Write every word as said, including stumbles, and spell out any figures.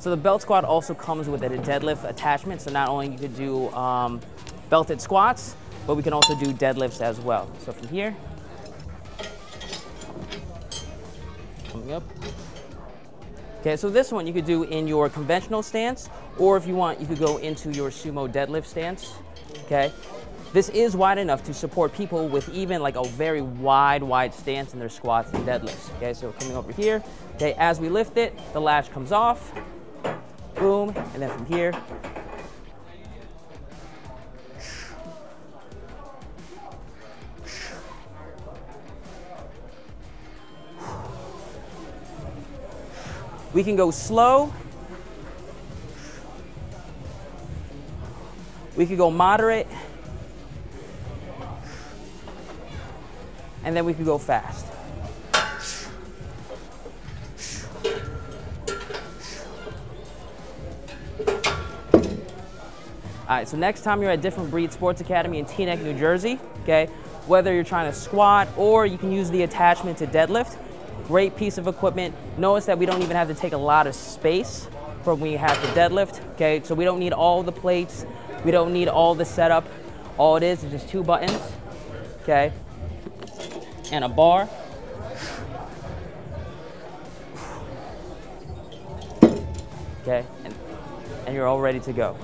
So the belt squat also comes with it, a deadlift attachment. So not only you could do um, belted squats, but we can also do deadlifts as well. So from here, coming up. Okay, so this one you could do in your conventional stance, or if you want, you could go into your sumo deadlift stance, okay? This is wide enough to support people with even like a very wide, wide stance in their squats and deadlifts, okay? So coming over here, okay, as we lift it, the lash comes off, boom, and then from here, we can go slow, we could go moderate, and then we could go fast. All right, so next time you're at Different Breed Sports Academy in Teaneck, New Jersey, okay, whether you're trying to squat or you can use the attachment to deadlift, great piece of equipment. Notice that we don't even have to take a lot of space from when you have the deadlift, okay? So we don't need all the plates. We don't need all the setup. All it is is just two buttons, okay? And a bar. Okay, and, and you're all ready to go.